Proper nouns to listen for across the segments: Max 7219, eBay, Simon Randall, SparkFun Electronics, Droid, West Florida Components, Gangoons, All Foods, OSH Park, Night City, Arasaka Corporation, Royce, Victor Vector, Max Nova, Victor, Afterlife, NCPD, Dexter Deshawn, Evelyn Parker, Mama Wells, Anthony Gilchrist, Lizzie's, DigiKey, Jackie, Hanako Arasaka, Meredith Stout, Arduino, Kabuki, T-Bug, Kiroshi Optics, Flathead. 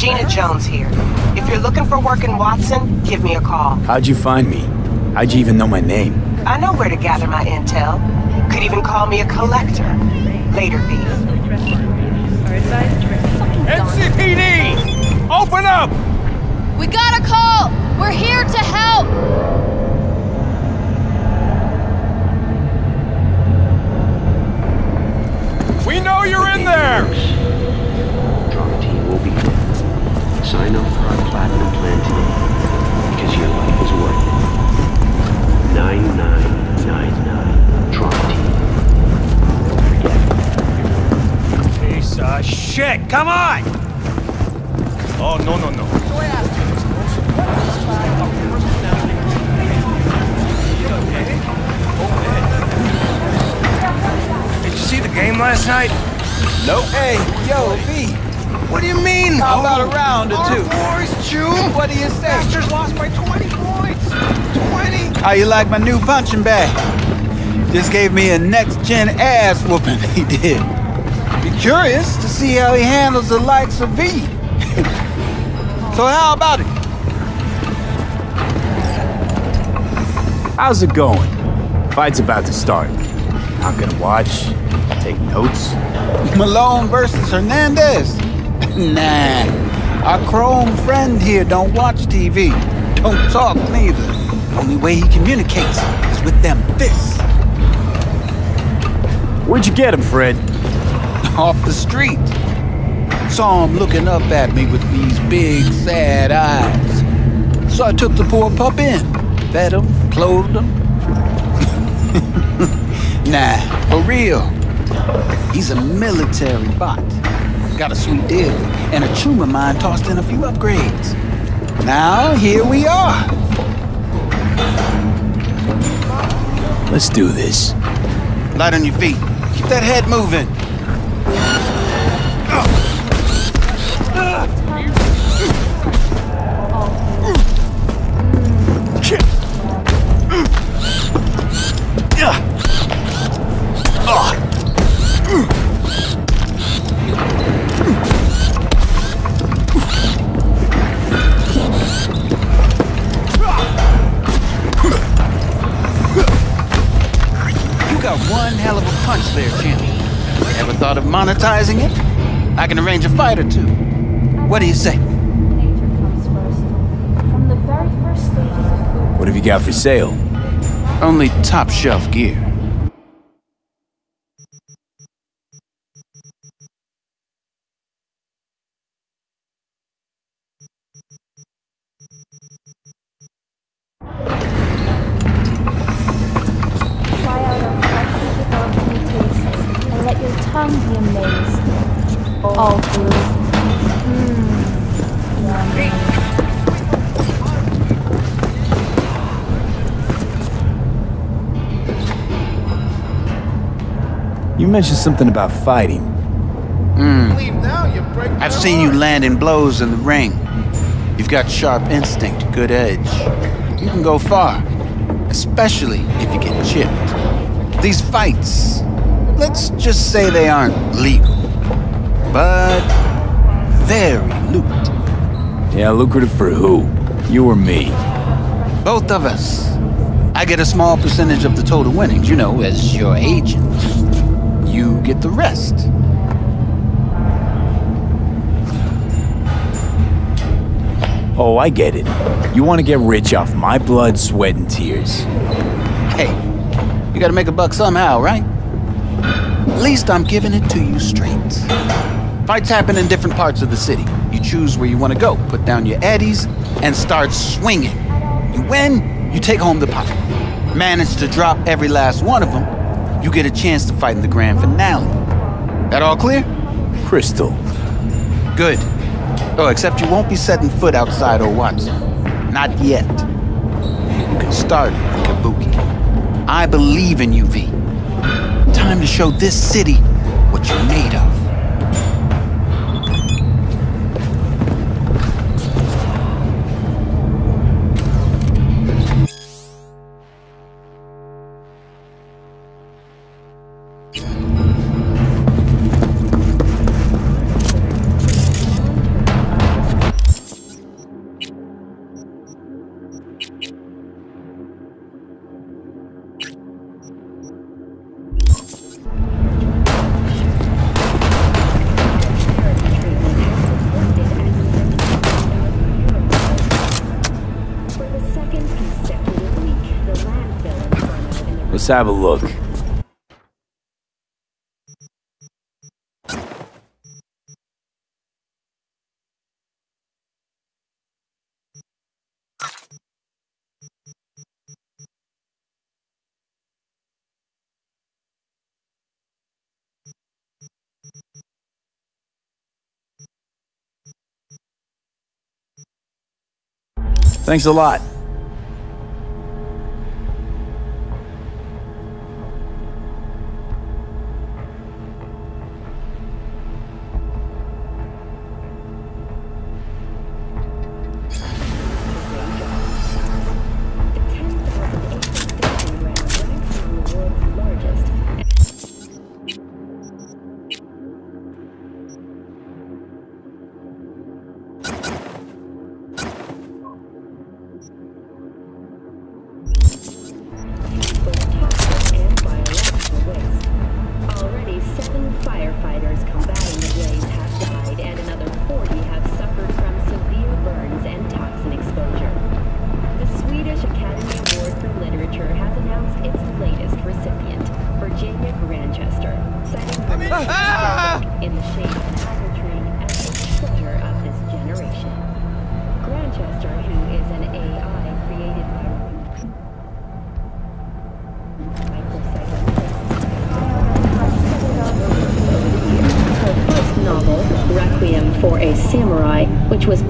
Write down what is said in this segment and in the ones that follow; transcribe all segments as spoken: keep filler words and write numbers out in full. Gina Jones here. If you're looking for work in Watson, give me a call. How'd you find me? How'd you even know my name? I know where to gather my intel. Could even call me a collector. Later, V. N C P D! Open up! We got a call! We're here to help! We know you're in there! Drama team will be there. Sign up for our platinum plan today. Because your life is worth it. nine nine nine nine. Drama team. Piece of shit! Come on! Oh, no, no, no. See the game last night? Nope. Hey, yo, V. What do you mean? How about a round or two? Our boys, Chew. What do you say? Masters lost by twenty points. twenty. How you like my new punching bag? Just gave me a next-gen ass whooping. He did. Be curious to see how he handles the likes of V. So how about it? How's it going? Fight's about to start. I'm gonna watch. Take notes. Malone versus Hernandez. Nah, our chrome friend here don't watch T V. Don't talk neither. Only way he communicates is with them fists. Where'd you get him, Fred? Off the street. Saw him looking up at me with these big, sad eyes. So I took the poor pup in. Fed him, clothed him. Nah, for real. He's a military bot. Got a sweet deal, and a chum of mine tossed in a few upgrades. Now, here we are. Let's do this. Light on your feet. Keep that head moving. Monetizing it? I can arrange a fight or two. What do you say? Nature comes first. From the very first stages of food. What have you got for sale? Only top shelf gear. You mentioned something about fighting. Mm. I've seen you landing blows in the ring. You've got sharp instinct, good edge. You can go far, especially if you get chipped. These fights, let's just say they aren't legal, but very lucrative. Yeah, lucrative for who? You or me? Both of us. I get a small percentage of the total winnings, you know, as your agent. You get the rest. Oh, I get it. You want to get rich off my blood, sweat, and tears. Hey, you gotta make a buck somehow, right? At least I'm giving it to you straight. Fights happen in different parts of the city. You choose where you want to go, put down your eddies, and start swinging. You win, you take home the pot. Manage to drop every last one of them, you get a chance to fight in the grand finale. That all clear? Crystal. Good. Oh, except you won't be setting foot outside or Watson. Not yet. You can start at Kabuki. I believe in you, V. Time to show this city what you're made of. Let's have a look. Thanks a lot.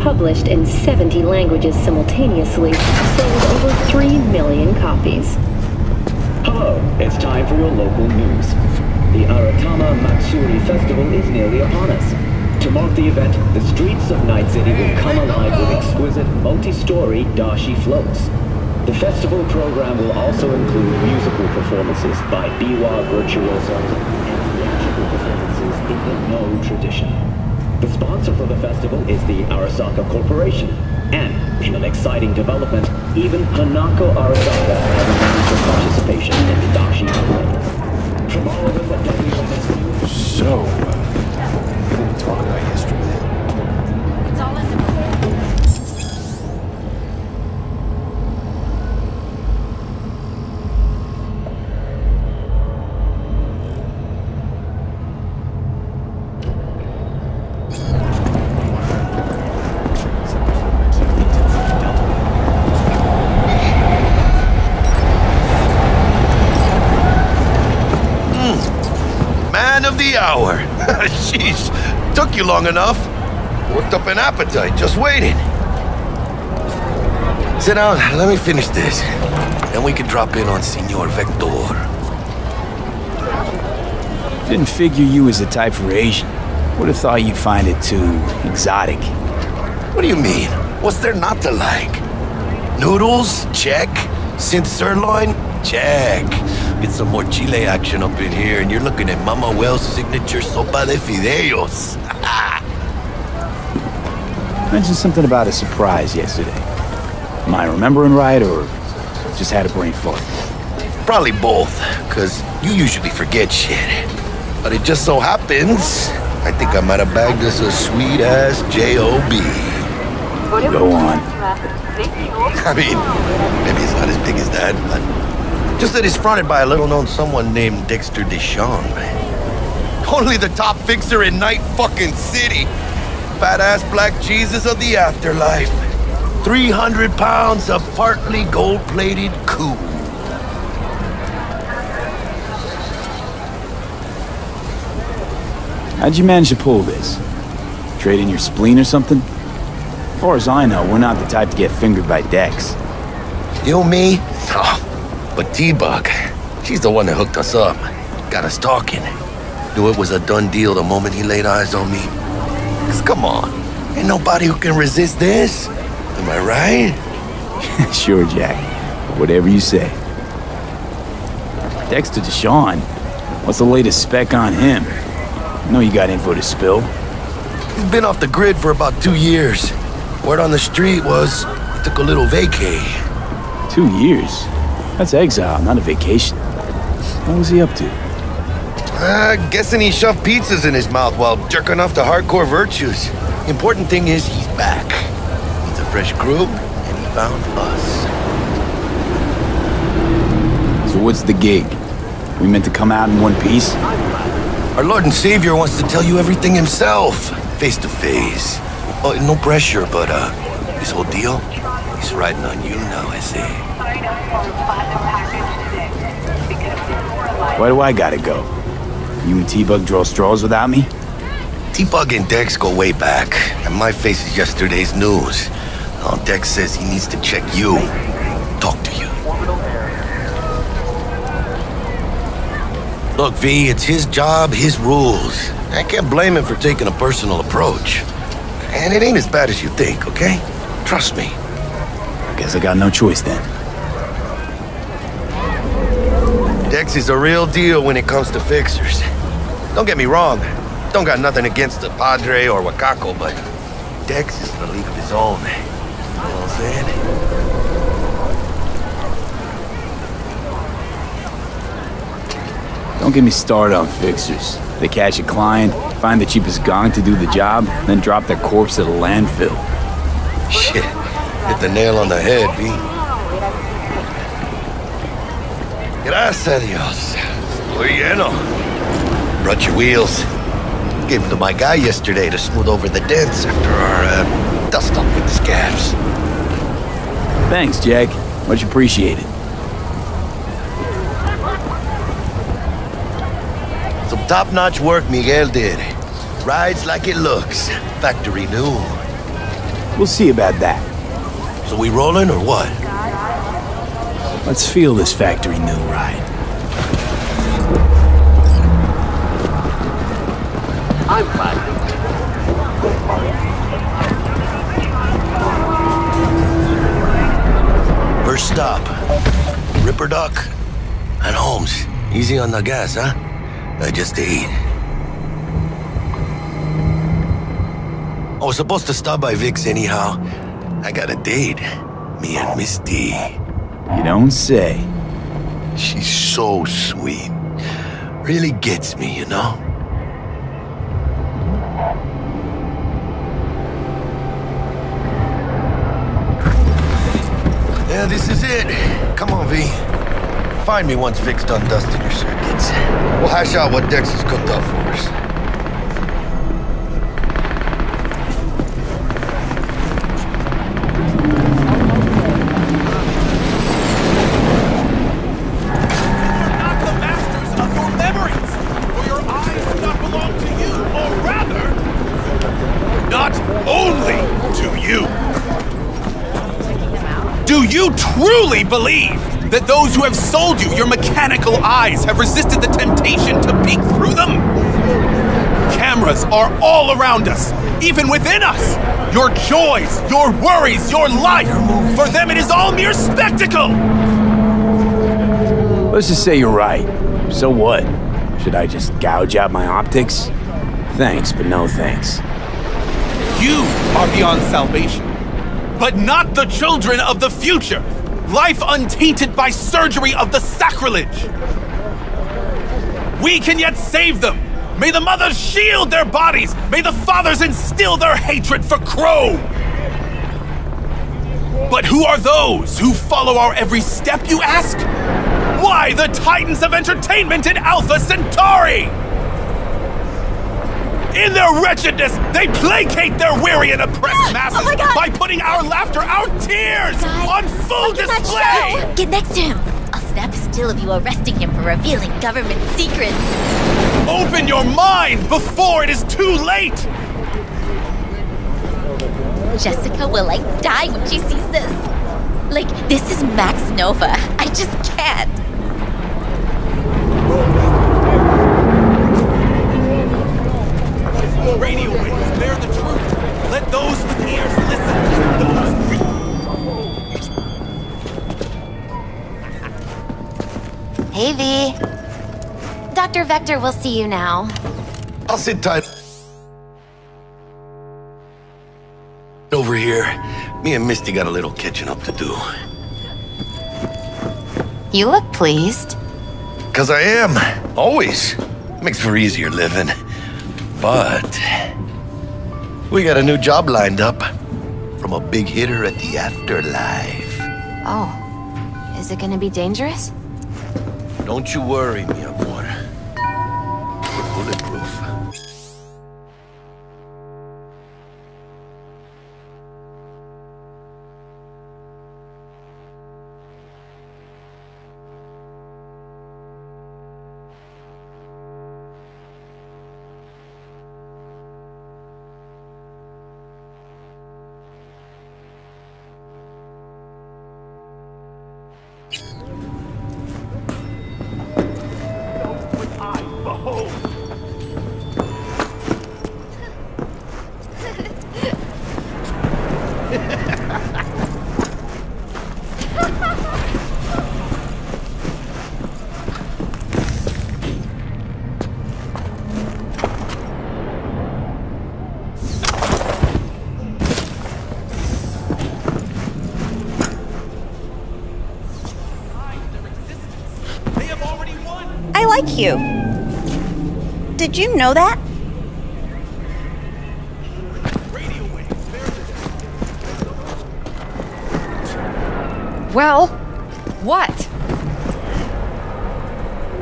Published in seventy languages simultaneously, sold over three million copies. Hello, it's time for your local news. The Aratama Matsuri Festival is nearly upon us. To mark the event, the streets of Night City will come alive with exquisite multi-story dashi floats. The festival program will also include musical performances by Biwa virtuosos and theatrical performances in the No tradition. The sponsor for the festival is the Arasaka Corporation, and, in an exciting development, even Hanako Arasaka has announced her participation in the Dashi Network. From all of us at W M S U... So, uh, we didn't talk about yesterday. It's all in the... Hour. Jeez, took you long enough. Worked up an appetite just waiting. Sit down, let me finish this. Then we can drop in on Senor Victor. Didn't figure you as the type for Asian. Would have thought you'd find it too exotic. What do you mean? What's there not to like? Noodles? Check. Sin sirloin? Check. Get some more Chile action up in here, and you're looking at Mama Wells' signature sopa de fideos. Mentioned something about a surprise yesterday. Am I remembering right, or just had a brain fart? Probably both, because you usually forget shit. But it just so happens, I think I might have bagged us a sweet-ass J O B. Go on. I mean, maybe it's not as big as that, but... just that he's fronted by a little-known someone named Dexter Deshawn, man. Totally the top fixer in Night fucking City. Fat-ass black Jesus of the afterlife. three hundred pounds of partly gold-plated coup. How'd you manage to pull this? Trade in your spleen or something? As far as I know, we're not the type to get fingered by Dex. You, me? Oh. But T-Bug, she's the one that hooked us up, got us talking. Knew it was a done deal the moment he laid eyes on me. Cause come on, ain't nobody who can resist this. Am I right? Sure, Jack. Whatever you say. Dexter Deshawn, what's the latest spec on him? I know you got info to spill. He's been off the grid for about two years. Word on the street was he took a little vacay. Two years? That's exile, not a vacation. What was he up to? Uh, guessing he shoved pizzas in his mouth while jerking off to hardcore virtues. Important thing is he's back. He's a fresh crew, and he found us. So what's the gig? We meant to come out in one piece? Our Lord and Savior wants to tell you everything himself, face to face. Oh, no pressure, but uh, this whole deal, he's riding on you now, I see. Why do I gotta go? You and T-Bug draw straws without me? T-Bug and Dex go way back, and my face is yesterday's news. Now Dex says he needs to check you, talk to you. Look, V, it's his job, his rules. I can't blame him for taking a personal approach. And it ain't as bad as you think, okay? Trust me. I guess I got no choice then. Dex is a real deal when it comes to fixers. Don't get me wrong. Don't got nothing against the Padre or Wakako, but Dex is in a league of his own. You know what I'm saying? Don't get me started on fixers. They cash a client, find the cheapest gong to do the job, then drop their corpse at a landfill. Shit, hit the nail on the head, B. Gracias a Dios. Estoy lleno. Brought your wheels. Gave them to my guy yesterday to smooth over the dents after our uh, dust up with the scabs. Thanks, Jack. Much appreciated. Top-notch work Miguel did. Rides like it looks. Factory new. We'll see about that. So we rolling or what? Let's feel this factory new ride. I'm fine. First stop. Ripperdoc and Holmes. Easy on the gas, huh? I just ate. I was supposed to stop by Vic's anyhow. I got a date. Me and Miss D. You don't say. She's so sweet. Really gets me, you know? Yeah, this is it. Come on, V. Find me once Vic's done dusting your circuits. We'll hash out what Dex has cooked up for us. You're not the masters of your memories, for your eyes do not belong to you, or rather, not only to you. Do you truly believe that those who have sold you your mechanical eyes have resisted the temptation to peek through them? Cameras are all around us, even within us. Your joys, your worries, your life, for them it is all mere spectacle. Let's just say you're right. So what? Should I just gouge out my optics? Thanks, but no thanks. You are beyond salvation, but not the children of the future. Life untainted by surgery of the sacrilege. We can yet save them. May the mothers shield their bodies. May the fathers instill their hatred for Crow. But who are those who follow our every step, you ask? Why, the titans of entertainment in Alpha Centauri! In their wretchedness, they placate their weary and oppressed ah, masses oh by putting our laughter, our tears, God, on full display! Get next to him. I'll snap a still of you arresting him for revealing government secrets. Open your mind before it is too late! Jessica will, like, die when she sees this. Like, this is Max Nova. I just can't. Radio waves bear the truth. Let those with ears listen. Those... Hey, V. Doctor Vector will see you now. I'll sit tight. Over here, me and Misty got a little catching up to do. You look pleased. Because I am, always. Makes for easier living. But we got a new job lined up from a big hitter at the Afterlife. Oh, is it gonna be dangerous? Don't you worry, Miyamura. We're bulletproof. You. Did you know that? Well, what?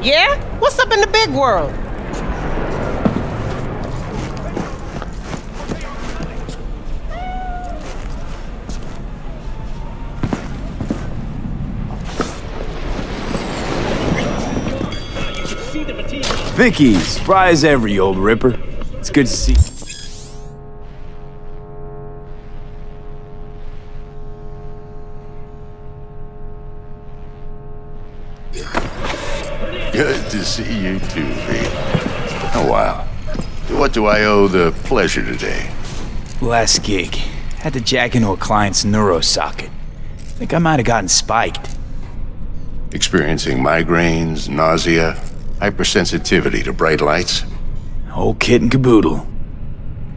Yeah? What's up in the big world? Vicky, surprise every old ripper. It's good to see you. Good to see you too, Vicky. Oh, wow. What do I owe the pleasure today? Last gig. Had to jack into a client's neuro socket. Think I might have gotten spiked. Experiencing migraines, nausea, hypersensitivity to bright lights. Whole kit and caboodle.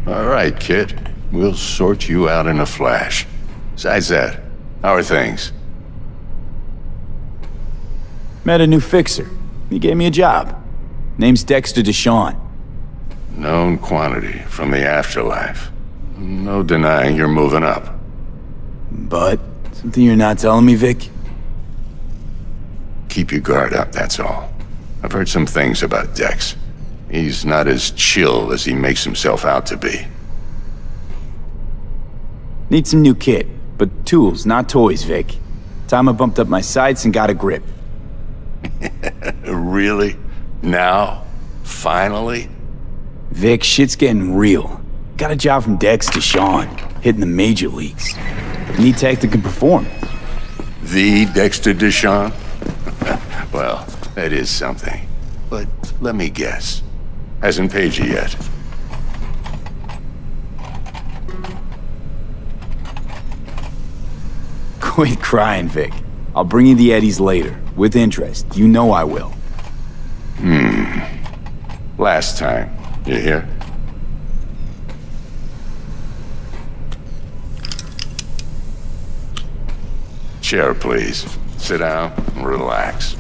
All right, kid. We'll sort you out in a flash. Besides that, how are things? Met a new fixer. He gave me a job. Name's Dexter Deshawn. Known quantity from the afterlife. No denying you're moving up. But something you're not telling me, Vic? Keep your guard up, that's all. I've heard some things about Dex. He's not as chill as he makes himself out to be. Need some new kit, but tools, not toys, Vic. Time I bumped up my sights and got a grip. Really? Now? Finally? Vic, shit's getting real. Got a job from Dex to Sean, hitting the major leagues. Need tech that can perform. The Dexter Deshawn? Well, that is something. But let me guess. Hasn't paid you yet. Quit crying, Vic. I'll bring you the eddies later. With interest. You know I will. Hmm. Last time. You hear? Chair, please. Sit down and relax.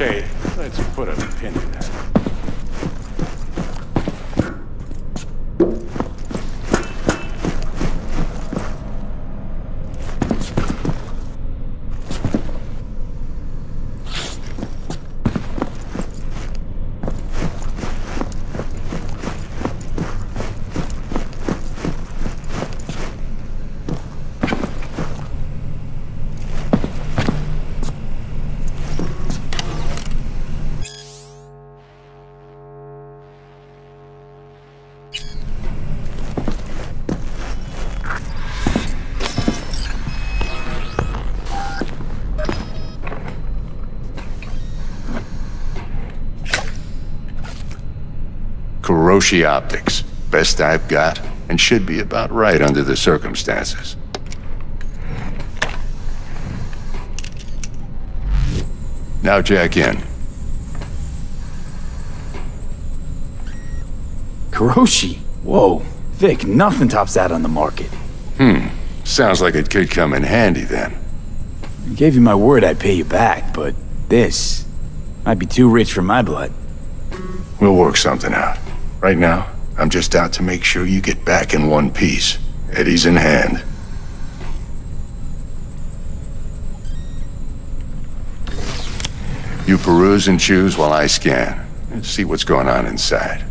Okay, let's put a pin in that. Kiroshi Optics. Best I've got, and should be about right under the circumstances. Now jack in. Kiroshi? Whoa. Vic, nothing tops that on the market. Hmm. Sounds like it could come in handy then. I gave you my word I'd pay you back, but this might be too rich for my blood. We'll work something out. Right now, I'm just out to make sure you get back in one piece. Eddie's in hand. You peruse and choose while I scan. Let's see what's going on inside.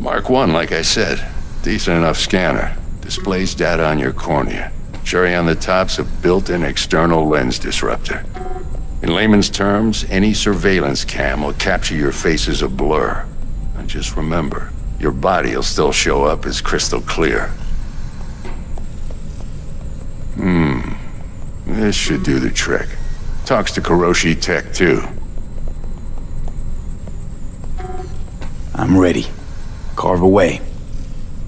Mark one, like I said. Decent enough scanner. Displays data on your cornea. Cherry on the top's a built-in external lens disruptor. In layman's terms, any surveillance cam will capture your face as a blur. And just remember, your body will still show up as crystal clear. Hmm. This should do the trick. Talks to Kiroshi Tech, too. I'm ready. Carve away.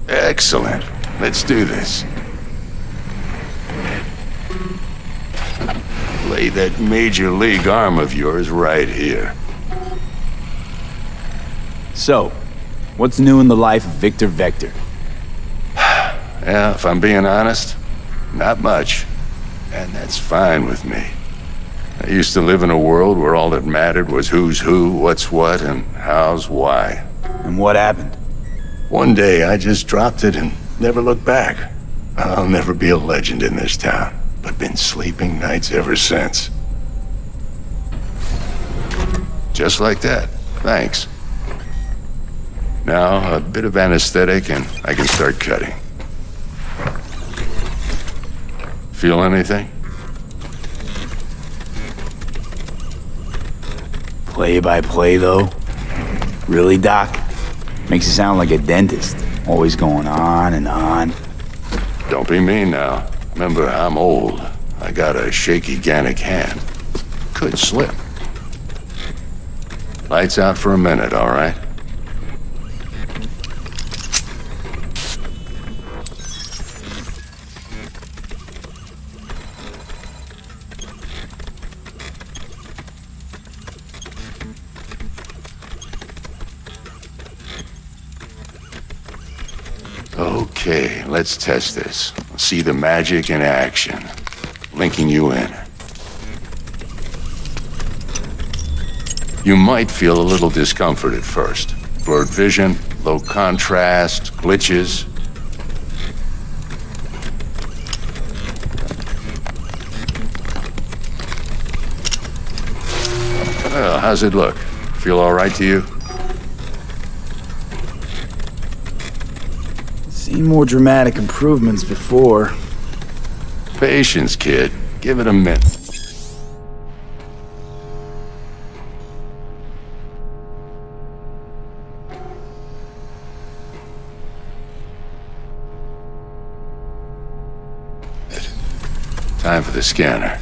Excellent. Let's do this. Lay that major league arm of yours right here. So, what's new in the life of Victor Vector? Yeah, if I'm being honest, not much. And that's fine with me. I used to live in a world where all that mattered was who's who, what's what, and how's why. And what happened? One day, I just dropped it and never looked back. I'll never be a legend in this town, but been sleeping nights ever since. Just like that. Thanks. Now, a bit of anesthetic and I can start cutting. Feel anything? Play by play, though? Really, Doc? Makes you sound like a dentist, always going on and on. Don't be mean now. Remember, I'm old. I got a shaky Gannic hand. Could slip. Lights out for a minute, all right? Okay, let's test this. See the magic in action. Linking you in. You might feel a little discomfort at first. Blurred vision, low contrast, glitches. Well, how's it look? Feel all right to you? Seen more dramatic improvements before. Patience, kid. Give it a minute. Time for the scanner.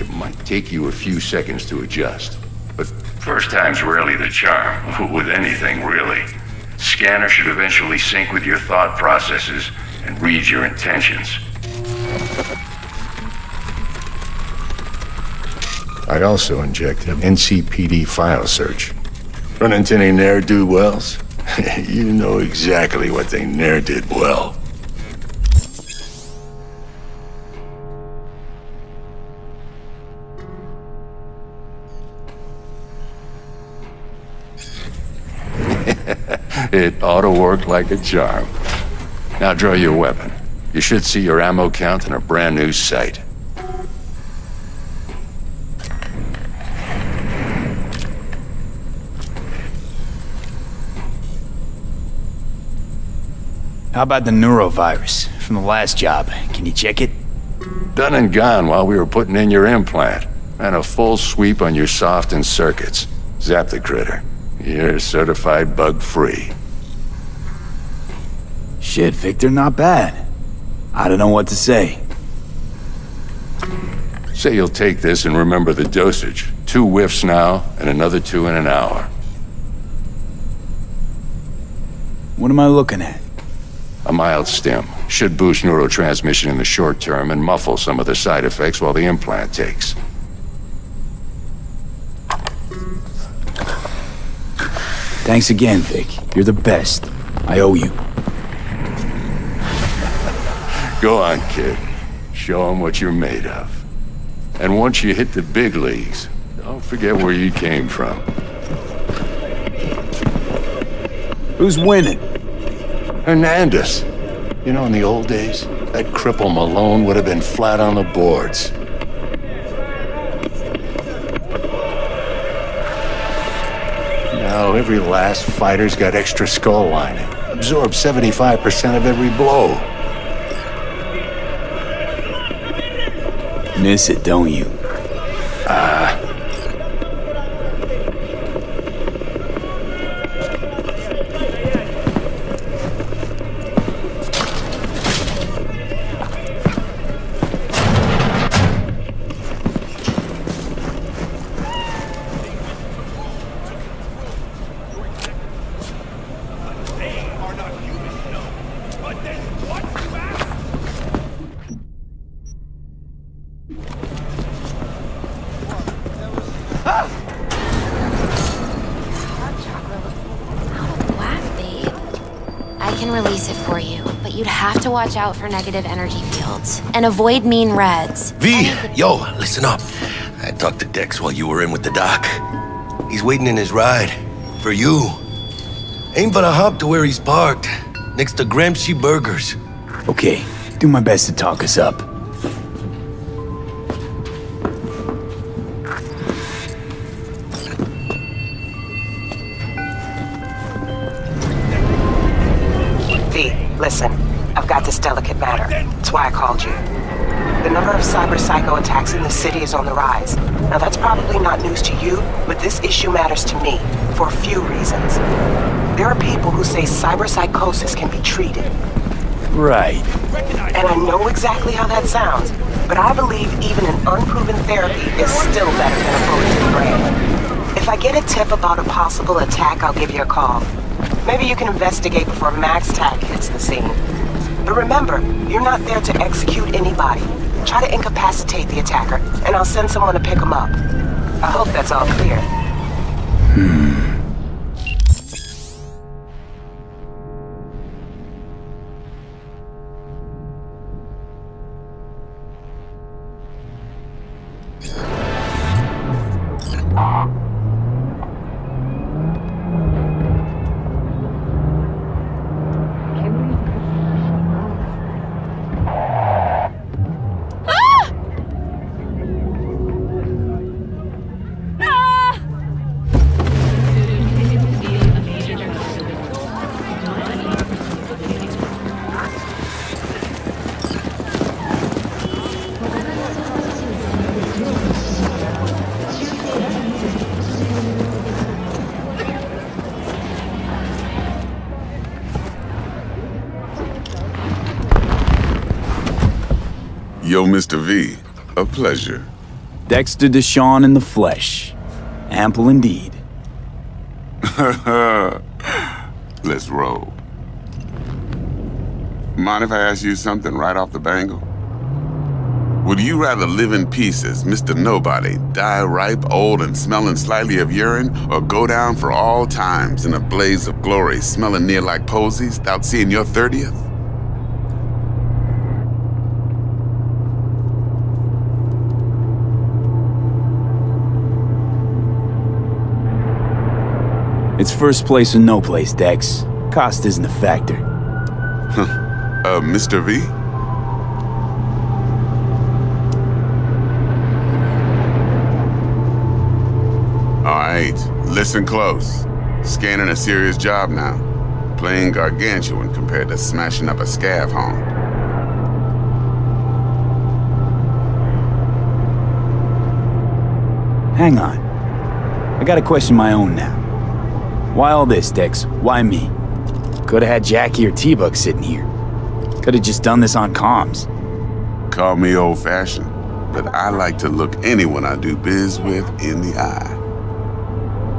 It might take you a few seconds to adjust. First time's rarely the charm, with anything really. Scanner should eventually sync with your thought processes and read your intentions. I also injected N C P D file search. Run into any ne'er-do-wells? You know exactly what they ne'er did well. It ought to work like a charm. Now draw your weapon. You should see your ammo count in a brand new sight. How about the neurovirus from the last job? Can you check it? Done and gone while we were putting in your implant. And a full sweep on your soft and circuits. Zap the critter. You're certified bug-free. Shit, Victor, not bad. I don't know what to say. Say you'll take this and remember the dosage. Two whiffs now, and another two in an hour. What am I looking at? A mild stim. Should boost neurotransmission in the short term and muffle some of the side effects while the implant takes. Thanks again, Vic. You're the best. I owe you. Go on, kid. Show them what you're made of. And once you hit the big leagues, don't forget where you came from. Who's winning? Hernandez. You know, in the old days, that cripple Malone would have been flat on the boards. Now every last fighter's got extra skull lining. Absorbs seventy-five percent of every blow. Miss it, don't you? Ah. Uh, watch out for negative energy fields and avoid mean reds. V, yo, listen up. I talked to Dex while you were in with the doc. He's waiting in his ride for you. Ain't but a hop to where he's parked, next to Gramsci Burgers. Okay, do my best to talk us up. V, listen. I've got this delicate matter. That's why I called you. The number of cyber-psycho attacks in the city is on the rise. Now that's probably not news to you, but this issue matters to me for a few reasons. There are people who say cyber-psychosis can be treated. Right. And I know exactly how that sounds, but I believe even an unproven therapy is still better than a bullet to the brain. If I get a tip about a possible attack, I'll give you a call. Maybe you can investigate before Max-Tac hits the scene. But remember, you're not there to execute anybody. Try to incapacitate the attacker, and I'll send someone to pick him up. I hope that's all clear. Hmm. Yo, Mister V, a pleasure. Dexter Deshawn in the flesh. Ample indeed. Let's roll. Mind if I ask you something right off the bangle? Would you rather live in pieces, Mister Nobody, die ripe, old, and smelling slightly of urine, or go down for all times in a blaze of glory, smelling near like posies, without seeing your thirtieth? It's first place or no place, Dex. Cost isn't a factor. uh, Mister V? Listen close. Scanning a serious job now. Playing gargantuan compared to smashing up a scav home. Hang on. I gotta question my own now. Why all this, Dex? Why me? Could've had Jackie or T-Bug sitting here. Could've just done this on comms. Call me old-fashioned, but I like to look anyone I do biz with in the eye.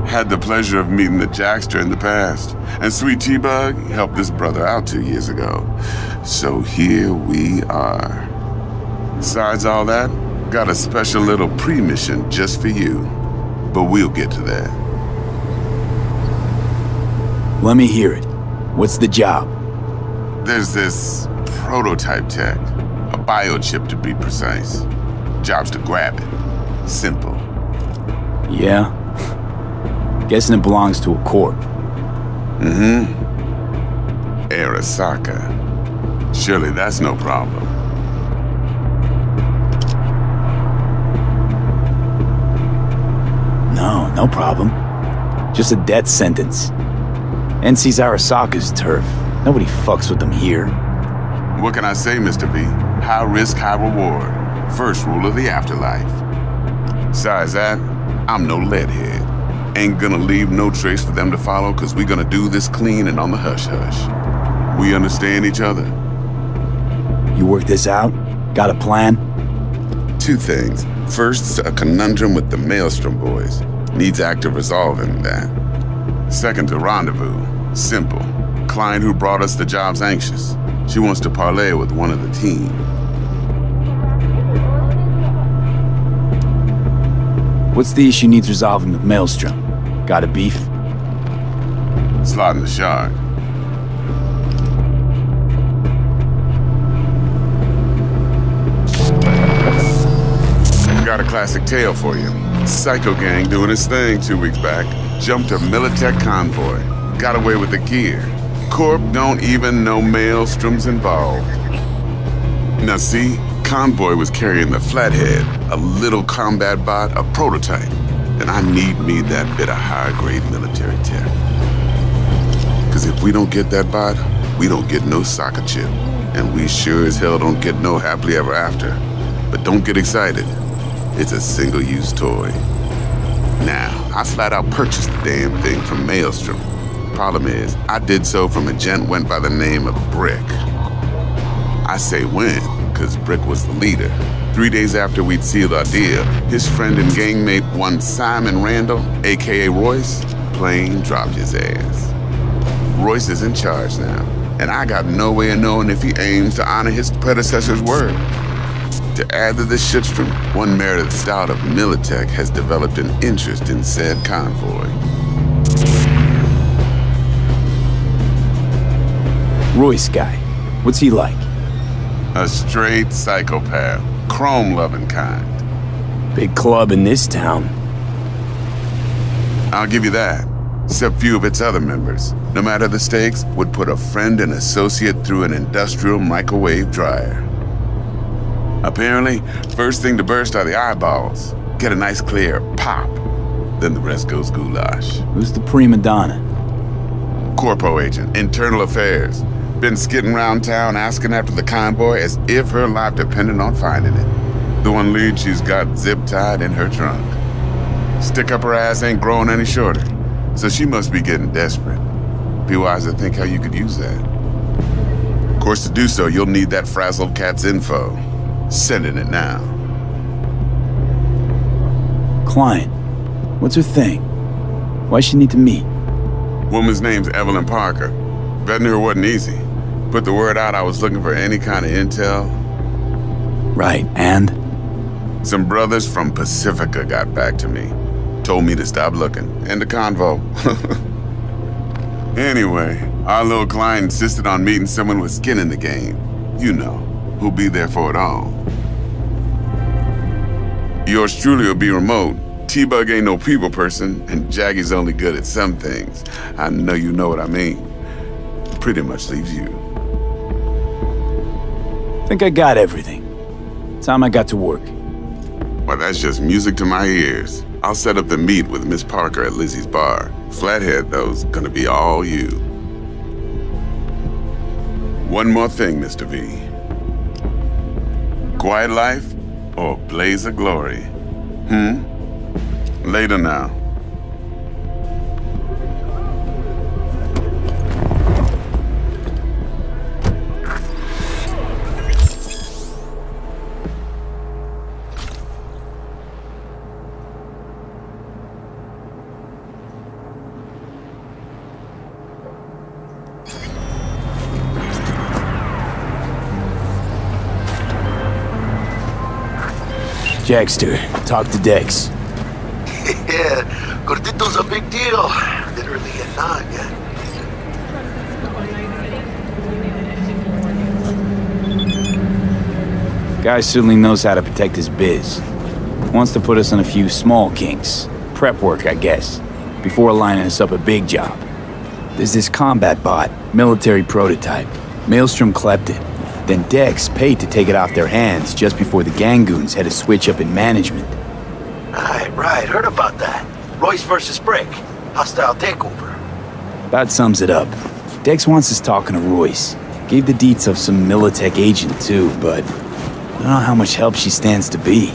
Had the pleasure of meeting the Jackster in the past, and sweet T-Bug helped this brother out two years ago. So here we are. Besides all that, got a special little pre-mission just for you, but we'll get to that. Let me hear it. What's the job? There's this prototype tech, a biochip to be precise. Job's to grab it. Simple. Yeah. Guessing it belongs to a corp. Mm-hmm. Arasaka. Surely that's no problem. No, no problem. Just a death sentence. N C's Arasaka's turf. Nobody fucks with them here. What can I say, Mister V? High risk, high reward. First rule of the afterlife. Besides that, I'm no leadhead. Ain't gonna leave no trace for them to follow, cause we gonna do this clean and on the hush-hush. We understand each other. You work this out? Got a plan? Two things. First, a conundrum with the Maelstrom boys. Needs active resolving that. Second, a rendezvous. Simple. Client who brought us the job's anxious. She wants to parley with one of the team. What's the issue needs resolving with Maelstrom? Got a beef? Slotting the shark. Got a classic tale for you. Psycho gang doing his thing two weeks back. Jumped a Militech convoy. Got away with the gear. Corp don't even know Maelstrom's involved. Now see, convoy was carrying the Flathead, a little combat bot, a prototype. And I need me that bit of high-grade military tech. Because if we don't get that bot, we don't get no soccer chip. And we sure as hell don't get no happily ever after. But don't get excited. It's a single-use toy. Now, I flat-out purchased the damn thing from Maelstrom. Problem is, I did so from a gent went by the name of Brick. I say when, because Brick was the leader. Three days after we'd sealed our deal, his friend and gangmate, one Simon Randall, a k a. Royce, plain dropped his ass. Royce is in charge now, and I got no way of knowing if he aims to honor his predecessor's word. To add to this shitstrom, one Meredith Stout of Militech has developed an interest in said convoy. Royce guy, what's he like? A straight psychopath, chrome-loving kind. Big club in this town. I'll give you that, except few of its other members. No matter the stakes, would put a friend and associate through an industrial microwave dryer. Apparently, first thing to burst are the eyeballs. Get a nice clear pop. Then the rest goes goulash. Who's the prima donna? Corpo agent, internal affairs. Been skidding around town asking after the convoy as if her life depended on finding it. The one lead she's got zip-tied in her trunk. Stick up her ass ain't growing any shorter. So she must be getting desperate. Be wise to think how you could use that. Of course, to do so, you'll need that frazzled cat's info. Sending it now. Client, what's her thing? Why she need to meet? Woman's name's Evelyn Parker. Vetting her wasn't easy. Put the word out I was looking for any kind of intel. Right, and? Some brothers from Pacifica got back to me. Told me to stop looking. End the convo. Anyway, our little client insisted on meeting someone with skin in the game. You know. Who'll be there for it all. Yours truly will be remote. T-Bug ain't no people person, and Jackie's only good at some things. I know you know what I mean. Pretty much leaves you. Think I got everything. Time I got to work. Well, that's just music to my ears. I'll set up the meet with Miss Parker at Lizzie's bar. Flathead, though's gonna be all you. One more thing, Mister V. Quiet life or blaze of glory? Hmm? Later now. Dexter, talk to Dex. Yeah, Gordito's a big deal. Literally a nod, yeah. Guy certainly knows how to protect his biz. Wants to put us in a few small kinks. Prep work, I guess. Before lining us up a big job. There's this combat bot, military prototype. Maelstrom clept it. Then Dex paid to take it off their hands just before the Gangoons had a switch up in management. Right, right. Heard about that. Royce versus Brick. Hostile takeover. That sums it up. Dex wants us talking to Royce. Gave the deets of some Militech agent too, but I don't know how much help she stands to be.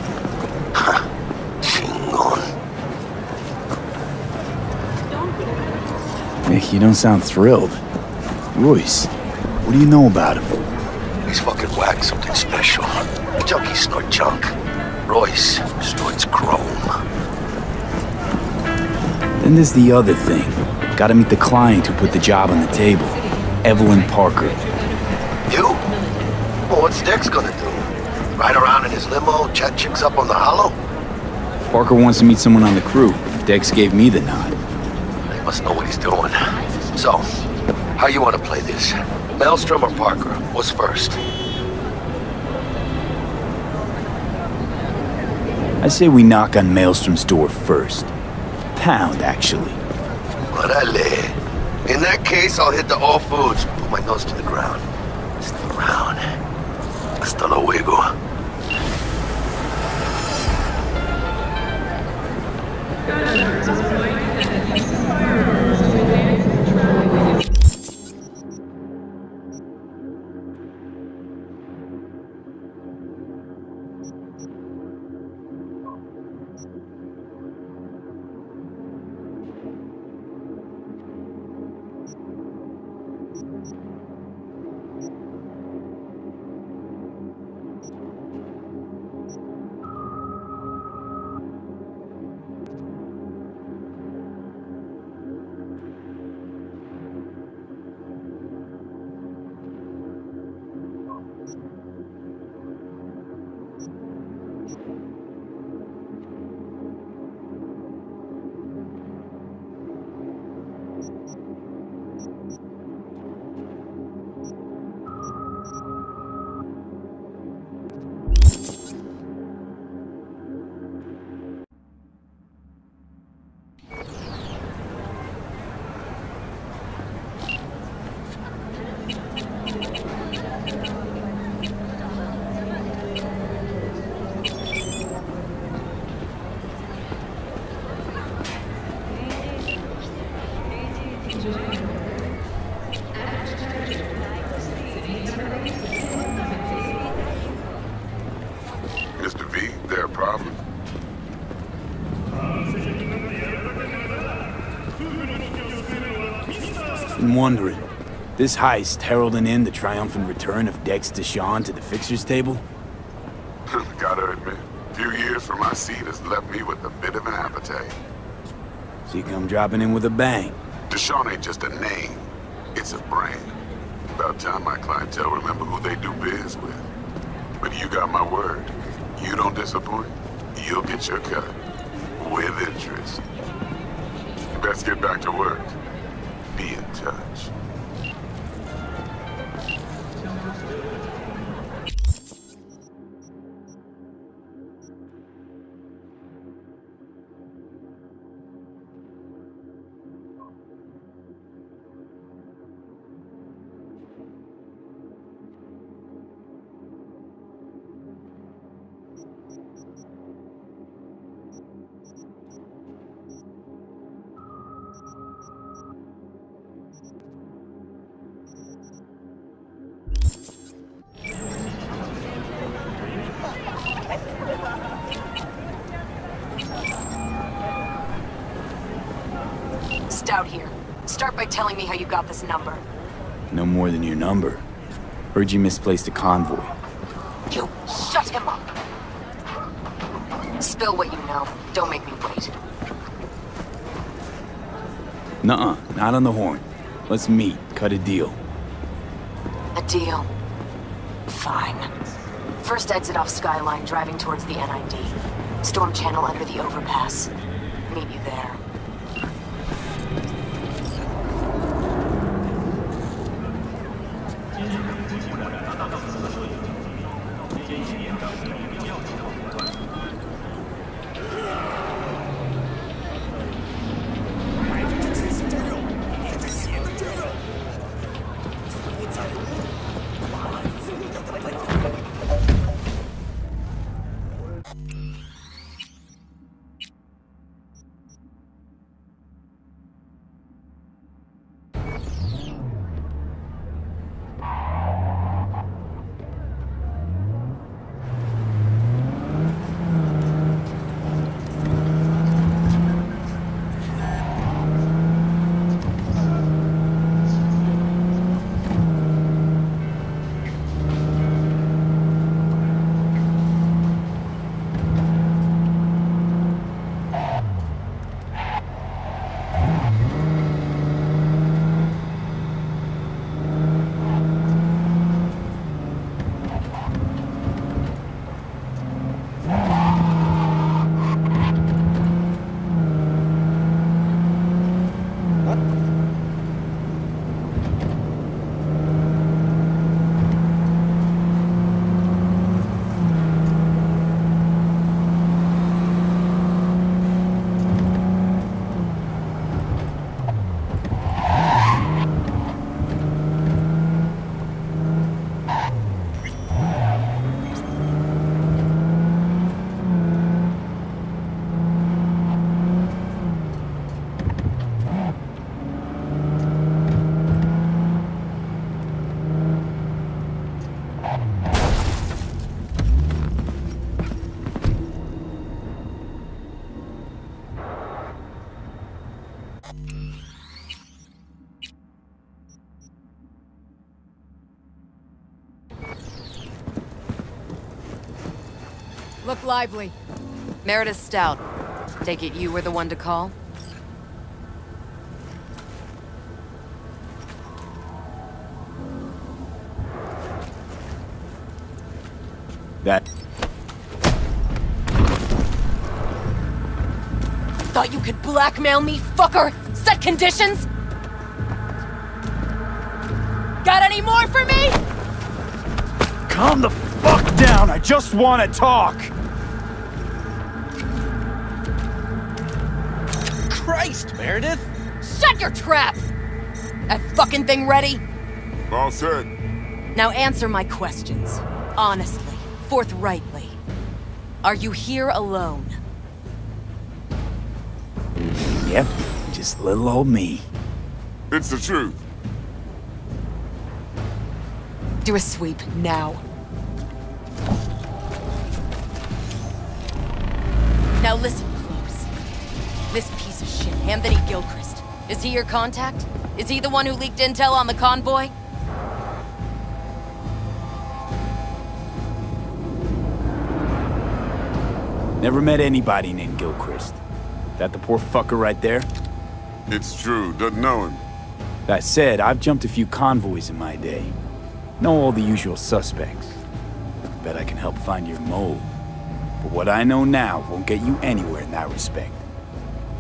Huh. Nick, you don't sound thrilled. Royce, what do you know about him? He's fucking whack, something special. Junkies snort junk. Royce snorts chrome. Then there's the other thing. Gotta meet the client who put the job on the table. Evelyn Parker. You? Well, what's Dex gonna do? Ride around in his limo, chat chicks up on the hollow? Parker wants to meet someone on the crew. Dex gave me the nod. He must know what he's doing. So, how you wanna play this? Maelstrom or Parker? What's first? I say we knock on Maelstrom's door first. Pound, actually. Orale. In that case, I'll hit the All Foods. Put my nose to the ground. Stick around. Hasta luego. Wondering, this heist heralding in the triumphant return of Dex Deshawn to the fixer's table? Gotta admit, a few years from my seat has left me with a bit of an appetite. So you come dropping in with a bang. Deshawn ain't just a name, it's a brand. About time my clientele remember who they do biz with. But you got my word, you don't disappoint, you'll get your cut. With interest. Best get back to work. Be in touch. Stout here. Start by telling me how you got this number. No more than your number. Heard you misplaced a convoy. You shut him up! Spill what you know. Don't make me wait. Nuh-uh. Not on the horn. Let's meet. Cut a deal. A deal? Fine. First exit off Skyline, driving towards the N I D. Storm channel under the overpass. Meet you there. Look lively. Meredith Stout. Take it you were the one to call? That... Thought you could blackmail me, fucker? Set conditions? Got any more for me? Calm the fuck down. I just want to talk. Christ, Meredith! Shut your trap! That fucking thing ready? All set. Now answer my questions. Honestly. Forthrightly. Are you here alone? Yep. Just little old me. It's the truth. Do a sweep now. Now listen. This piece of shit, Anthony Gilchrist. Is he your contact? Is he the one who leaked intel on the convoy? Never met anybody named Gilchrist. That the poor fucker right there? It's true, doesn't know him. That said, I've jumped a few convoys in my day. Know all the usual suspects. Bet I can help find your mole. But what I know now won't get you anywhere in that respect.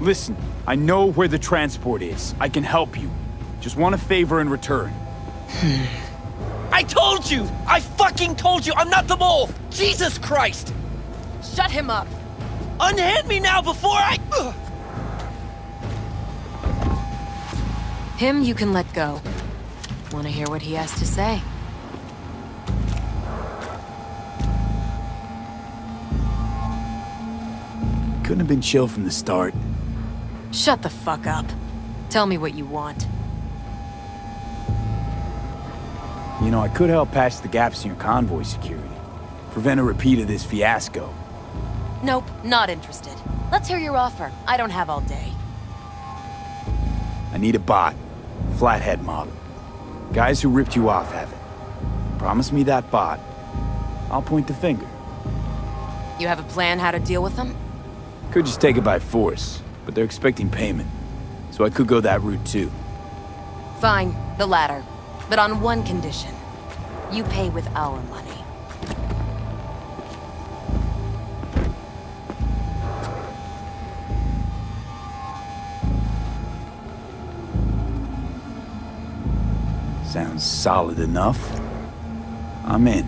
Listen, I know where the transport is. I can help you. Just want a favor in return. I told you! I fucking told you! I'm not the mole! Jesus Christ! Shut him up! Unhand me now before I... Ugh. Him you can let go. Want to hear what he has to say? Couldn't have been chill from the start. Shut the fuck up. Tell me what you want. You know, I could help patch the gaps in your convoy security. Prevent a repeat of this fiasco. Nope, not interested. Let's hear your offer. I don't have all day. I need a bot. Flathead mob. Guys who ripped you off have it. Promise me that bot. I'll point the finger. You have a plan how to deal with them? Could just take it by force, but they're expecting payment. So I could go that route too. Fine, the latter. But on one condition. You pay with our money. Sounds solid enough. I'm in.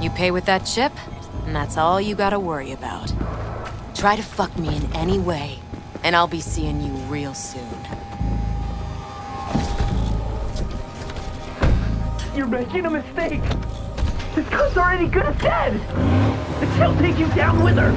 You pay with that chip, and that's all you gotta worry about. Try to fuck me in any way, and I'll be seeing you real soon. You're making a mistake! This code's already good as dead! And she'll take you down with her!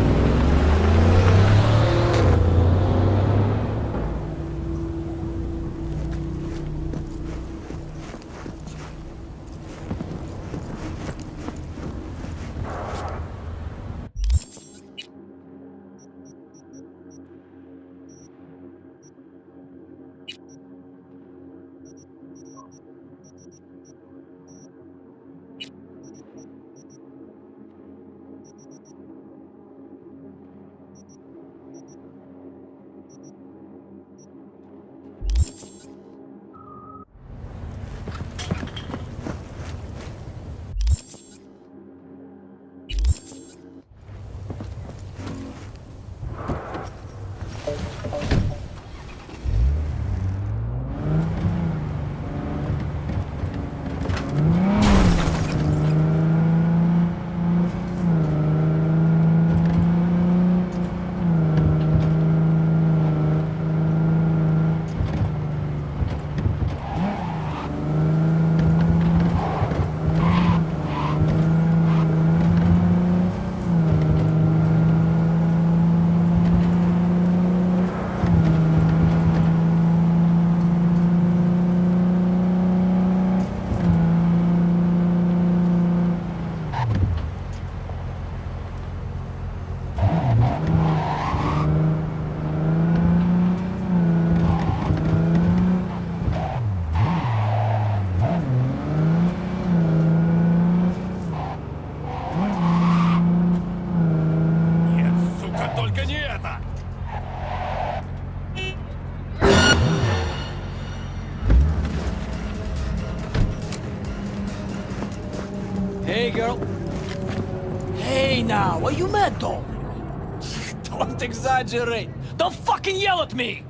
Exaggerate. Don't fucking yell at me!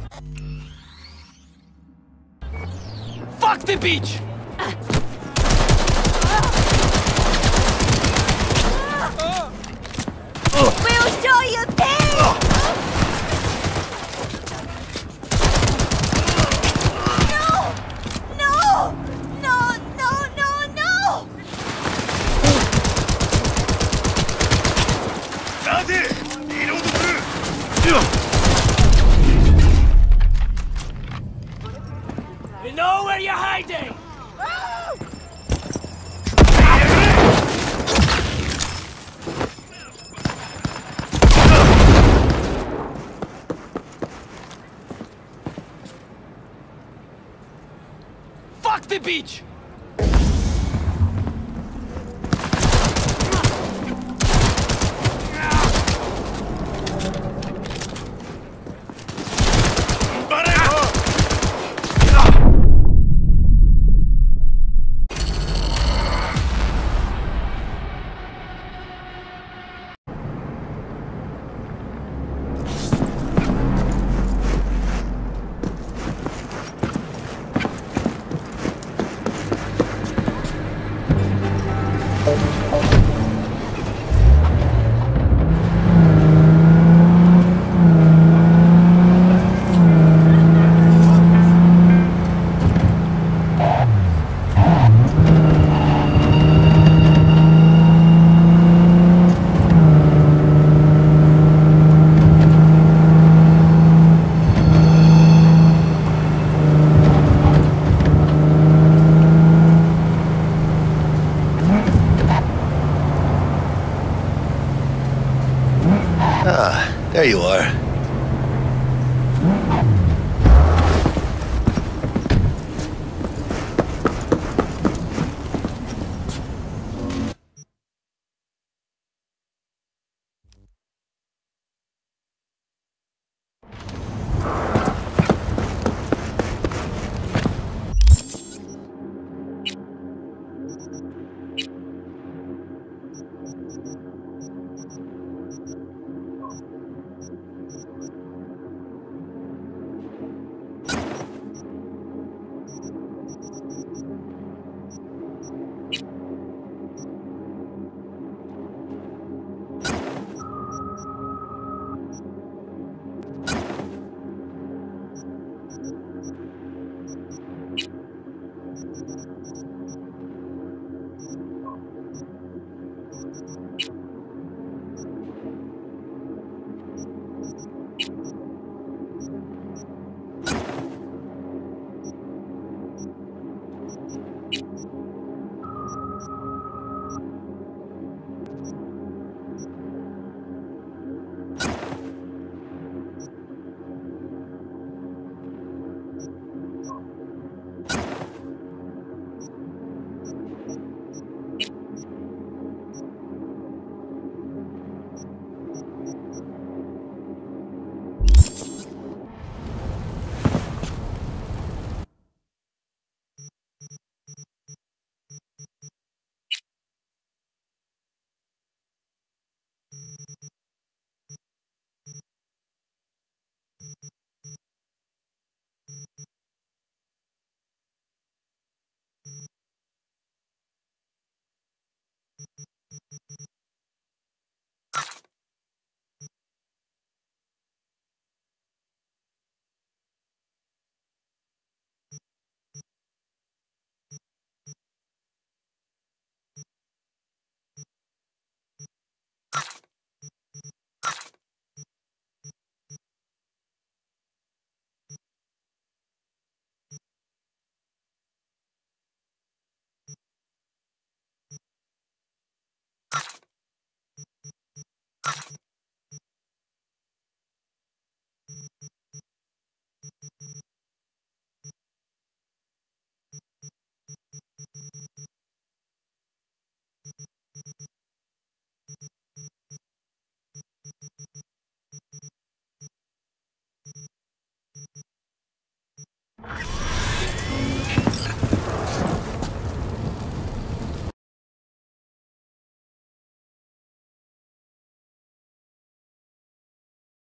Fuck the beach!